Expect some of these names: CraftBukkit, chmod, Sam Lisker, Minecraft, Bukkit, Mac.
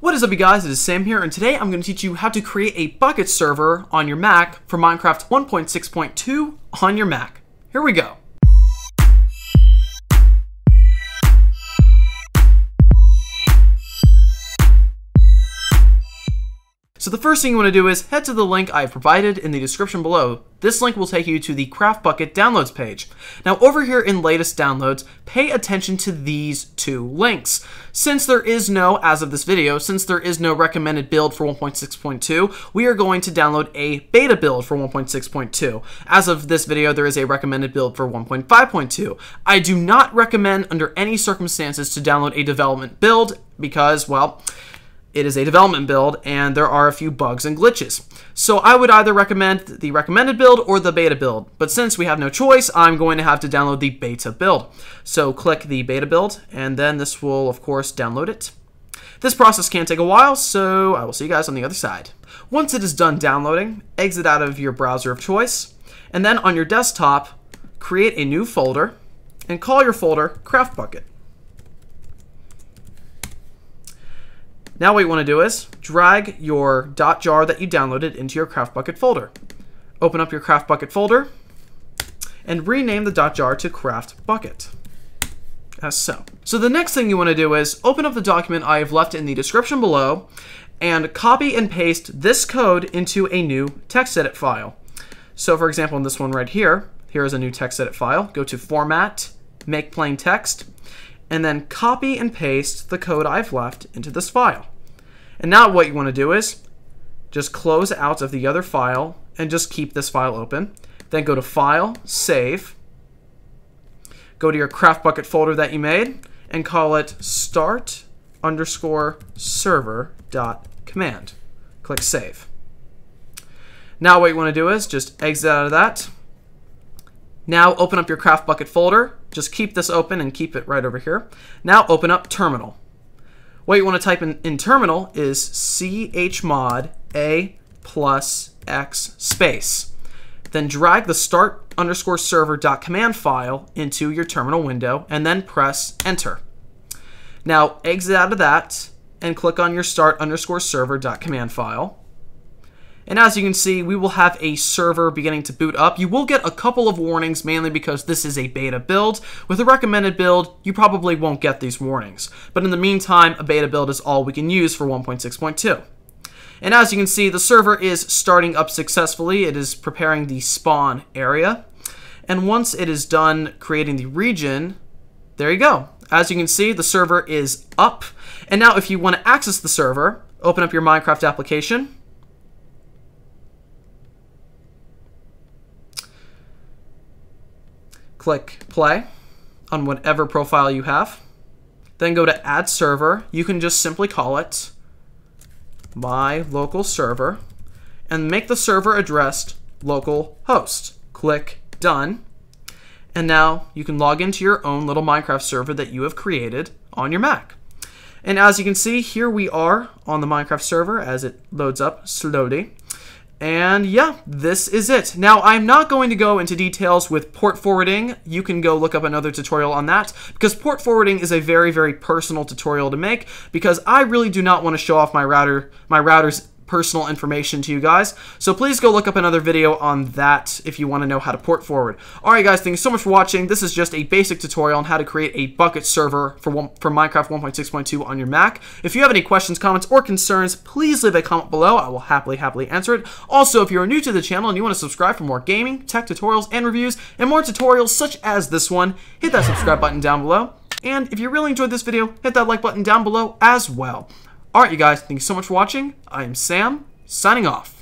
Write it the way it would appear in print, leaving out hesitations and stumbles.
What is up, you guys? It is Sam here, and today I'm going to teach you how to create a Bukkit server on your Mac for Minecraft 1.6.2 on your Mac. Here we go. So the first thing you want to do is head to the link I've provided in the description below. This link will take you to the CraftBukkit downloads page. Now over here in latest downloads, pay attention to these two links. Since there is no, as of this video, since there is no recommended build for 1.6.2, we are going to download a beta build for 1.6.2. As of this video, there is a recommended build for 1.5.2. I do not recommend under any circumstances to download a development build because, well, it is a development build, and there are a few bugs and glitches. So I would either recommend the recommended build or the beta build. But since we have no choice, I'm going to have to download the beta build. So click the beta build, and then this will, of course, download it. This process can take a while, so I will see you guys on the other side. Once it is done downloading, exit out of your browser of choice, and then on your desktop, create a new folder, and call your folder CraftBukkit. Now what you want to do is drag your .jar that you downloaded into your CraftBukkit folder. Open up your CraftBukkit folder and rename the .jar to CraftBukkit, as so. So the next thing you want to do is open up the document I have left in the description below and copy and paste this code into a new text edit file. So for example, in this one right here, here is a new text edit file. Go to Format, Make Plain Text, and then copy and paste the code I've left into this file. And now what you want to do is just close out of the other file and just keep this file open. Then go to File, Save, go to your CraftBukkit folder that you made, and call it start_server.command. Click Save. Now what you want to do is just exit out of that. Now open up your CraftBukkit folder. Just keep this open and keep it right over here. Now open up Terminal. What you want to type in Terminal is chmod a plus x space. Then drag the start_server.command file into your terminal window and then press Enter. Now exit out of that and click on your start_server.command file. And as you can see, we will have a server beginning to boot up. You will get a couple of warnings, mainly because this is a beta build. With a recommended build, you probably won't get these warnings. But in the meantime, a beta build is all we can use for 1.6.2. And as you can see, the server is starting up successfully. It is preparing the spawn area. And once it is done creating the region, there you go. As you can see, the server is up. And now if you want to access the server, open up your Minecraft application. Click play on whatever profile you have. Then go to add server. You can just simply call it my local server and make the server address localhost. Click done. And now you can log into your own little Minecraft server that you have created on your Mac. And as you can see, here we are on the Minecraft server as it loads up slowly. And yeah, this is it. Now, I'm not going to go into details with port forwarding. You can go look up another tutorial on that, because port forwarding is a very, very personal tutorial to make, because I really do not want to show off my router's personal information to you guys. So please go look up another video on that if you want to know how to port forward. All right, guys, thank you so much for watching. This is just a basic tutorial on how to create a Bukkit server for Minecraft 1.6.2 on your Mac. If you have any questions, comments, or concerns, please leave a comment below. I will happily answer it. Also, if you're new to the channel and you want to subscribe for more gaming, tech tutorials, and reviews, and more tutorials such as this one, hit that subscribe button down below. And if you really enjoyed this video, hit that like button down below as well. Alright, you guys, thank you so much for watching. I am Sam, signing off.